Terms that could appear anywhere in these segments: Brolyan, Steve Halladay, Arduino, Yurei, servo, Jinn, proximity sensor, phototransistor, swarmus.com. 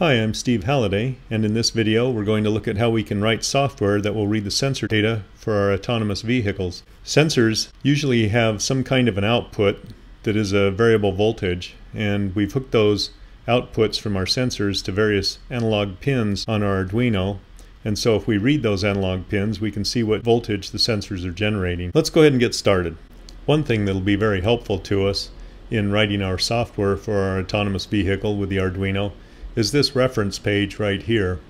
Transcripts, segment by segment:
Hi, I'm Steve Halladay, and in this video we're going to look at how we can write software that will read the sensor data for our autonomous vehicles. Sensors usually have some kind of an output that is a variable voltage, and we've hooked those outputs from our sensors to various analog pins on our Arduino, and so if we read those analog pins we can see what voltage the sensors are generating. Let's go ahead and get started. One thing that will be very helpful to us in writing our software for our autonomous vehicle with the Arduino is this reference page right here.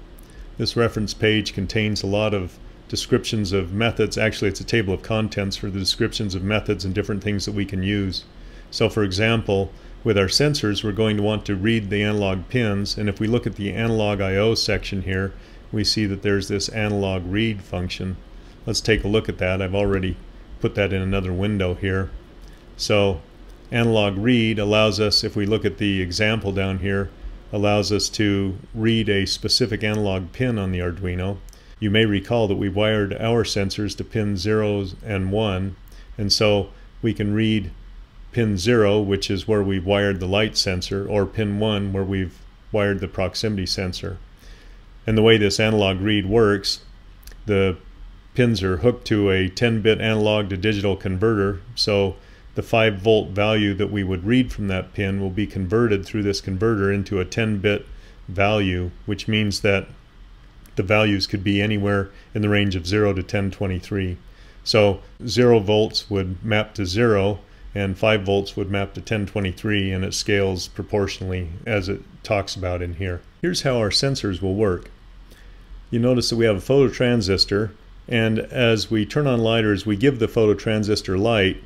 This reference page contains a lot of descriptions of methods. Actually, it's a table of contents for the descriptions of methods and different things that we can use. So for example, with our sensors we're going to want to read the analog pins, and if we look at the analog I/O section here we see that there's this analog read function. Let's take a look at that. I've already put that in another window here. So analog read allows us, if we look at the example down here, allows us to read a specific analog pin on the Arduino. You may recall that we wired our sensors to pin 0 and 1, and so we can read pin 0, which is where we've wired the light sensor, or pin 1, where we've wired the proximity sensor. And the way this analog read works, the pins are hooked to a 10-bit analog to digital converter, so the 5-volt value that we would read from that pin will be converted through this converter into a 10-bit value, which means that the values could be anywhere in the range of 0 to 1023. So 0 volts would map to 0 and 5 volts would map to 1023, and it scales proportionally as it talks about in here. Here's how our sensors will work. You notice that we have a phototransistor, and as we turn on light or as we give the phototransistor light,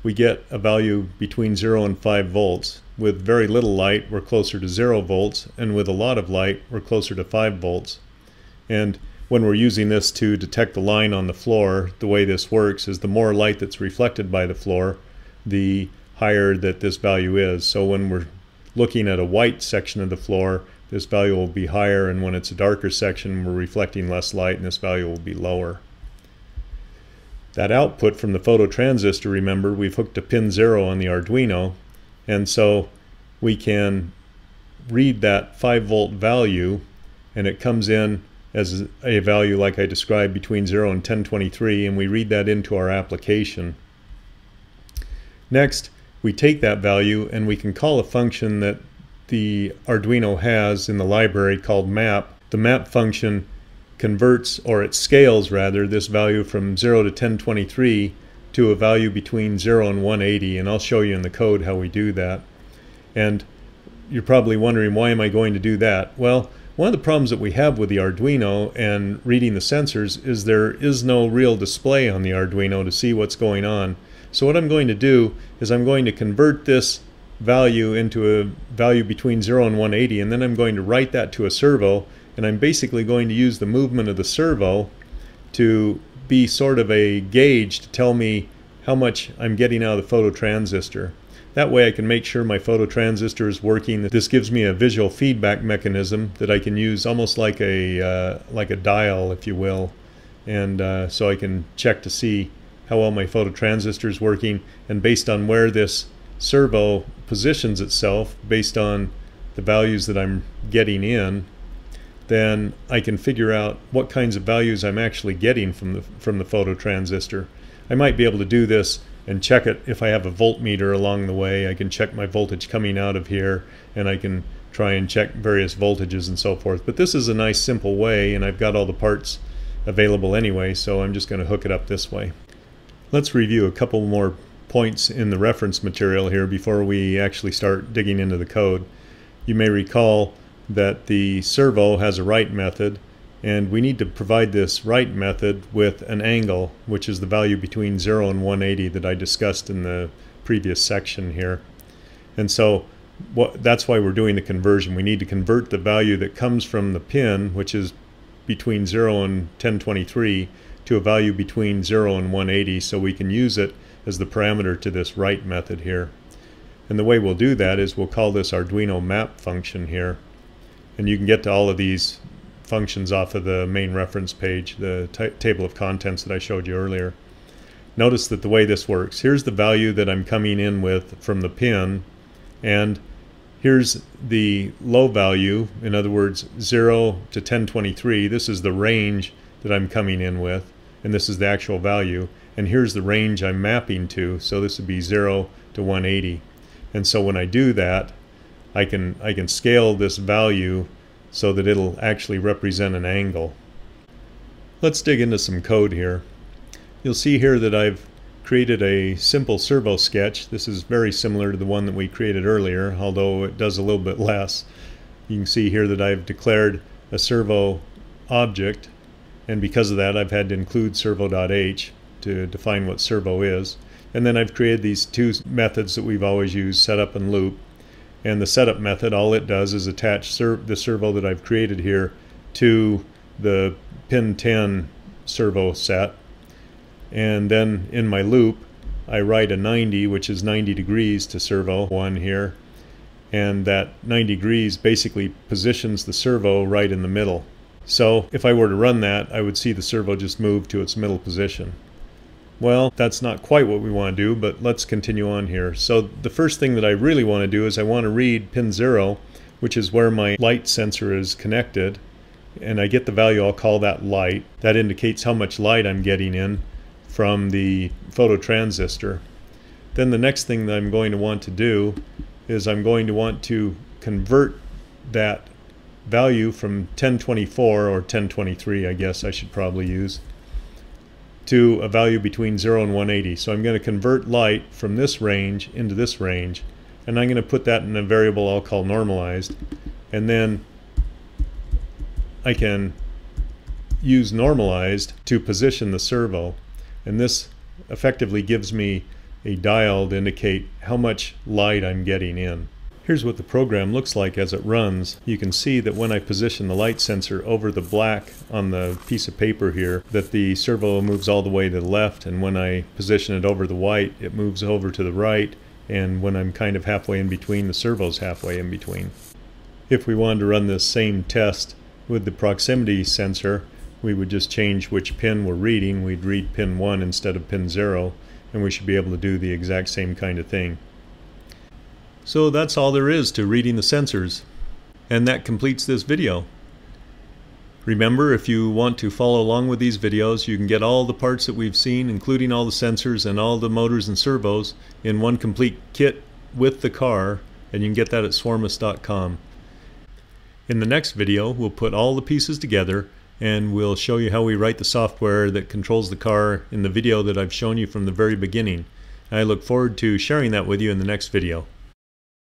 we get a value between 0 and 5 volts. With very little light, we're closer to 0 volts, and with a lot of light, we're closer to 5 volts. And when we're using this to detect the line on the floor, the way this works is the more light that's reflected by the floor, the higher that this value is. So when we're looking at a white section of the floor, this value will be higher, and when it's a darker section, we're reflecting less light, and this value will be lower. That output from the phototransistor, remember, we've hooked to pin 0 on the Arduino, and so we can read that 5-volt value, and it comes in as a value like I described between 0 and 1023, and we read that into our application. Next, we take that value and we can call a function that the Arduino has in the library called map. The map function converts, or it scales rather, this value from 0 to 1023 to a value between 0 and 180, and I'll show you in the code how we do that. And you're probably wondering, why am I going to do that? Well, one of the problems that we have with the Arduino and reading the sensors is there is no real display on the Arduino to see what's going on. So what I'm going to do is I'm going to convert this value into a value between 0 and 180, and then I'm going to write that to a servo, and I'm basically going to use the movement of the servo to be sort of a gauge to tell me how much I'm getting out of the phototransistor. That way I can make sure my phototransistor is working. This gives me a visual feedback mechanism that I can use almost like a dial, if you will, and so I can check to see how well my phototransistor is working, and based on where this servo positions itself, based on the values that I'm getting in, then I can figure out what kinds of values I'm actually getting from the phototransistor. I might be able to do this and check it if I have a voltmeter along the way. I can check my voltage coming out of here, and I can try and check various voltages and so forth. But this is a nice simple way, and I've got all the parts available anyway, so I'm just going to hook it up this way. Let's review a couple more points in the reference material here before we actually start digging into the code. You may recall that the servo has a write method, and we need to provide this write method with an angle, which is the value between 0 and 180 that I discussed in the previous section here. And so that's why we're doing the conversion. We need to convert the value that comes from the pin, which is between 0 and 1023, to a value between 0 and 180, so we can use it as the parameter to this write method here. And the way we'll do that is we'll call this Arduino map function here. And you can get to all of these functions off of the main reference page, the table of contents that I showed you earlier. Notice that the way this works, here's the value that I'm coming in with from the pin, and Here's the low value, in other words, 0 to 1023. This is the range that I'm coming in with, and this is the actual value. And here's the range I'm mapping to, so this would be 0 to 180. And so when I do that, I can scale this value so that it'll actually represent an angle. Let's dig into some code here. You'll see here that I've created a simple servo sketch. This is very similar to the one that we created earlier, although it does a little bit less. You can see here that I've declared a servo object, and because of that I've had to include servo.h to define what servo is. And then I've created these two methods that we've always used, setup and loop. And the setup method, all it does is attach the servo that I've created here to the pin 10 servo set. And then in my loop, I write a 90, which is 90 degrees to servo 1 here. And that 90 degrees basically positions the servo right in the middle. So if I were to run that, I would see the servo just move to its middle position. Well, that's not quite what we want to do, but let's continue on here. So the first thing that I really want to do is I want to read pin 0, which is where my light sensor is connected. And I get the value, I'll call that light. That indicates how much light I'm getting in from the phototransistor. Then the next thing that I'm going to want to do is I'm going to want to convert that value from 1024, or 1023 I guess I should probably use, to a value between 0 and 180. So I'm going to convert light from this range into this range, and I'm going to put that in a variable I'll call normalized. And then I can use normalized to position the servo, and this effectively gives me a dial to indicate how much light I'm getting in. Here's what the program looks like as it runs. You can see that when I position the light sensor over the black on the piece of paper here, that the servo moves all the way to the left, and when I position it over the white, it moves over to the right, and when I'm kind of halfway in between, the servo's halfway in between. If we wanted to run this same test with the proximity sensor, we would just change which pin we're reading. We'd read pin 1 instead of pin 0, and we should be able to do the exact same kind of thing. So that's all there is to reading the sensors, and that completes this video. Remember, if you want to follow along with these videos, you can get all the parts that we've seen, including all the sensors and all the motors and servos, in one complete kit with the car, and you can get that at swarmus.com. In the next video, we'll put all the pieces together, and we'll show you how we write the software that controls the car in the video that I've shown you from the very beginning. I look forward to sharing that with you in the next video.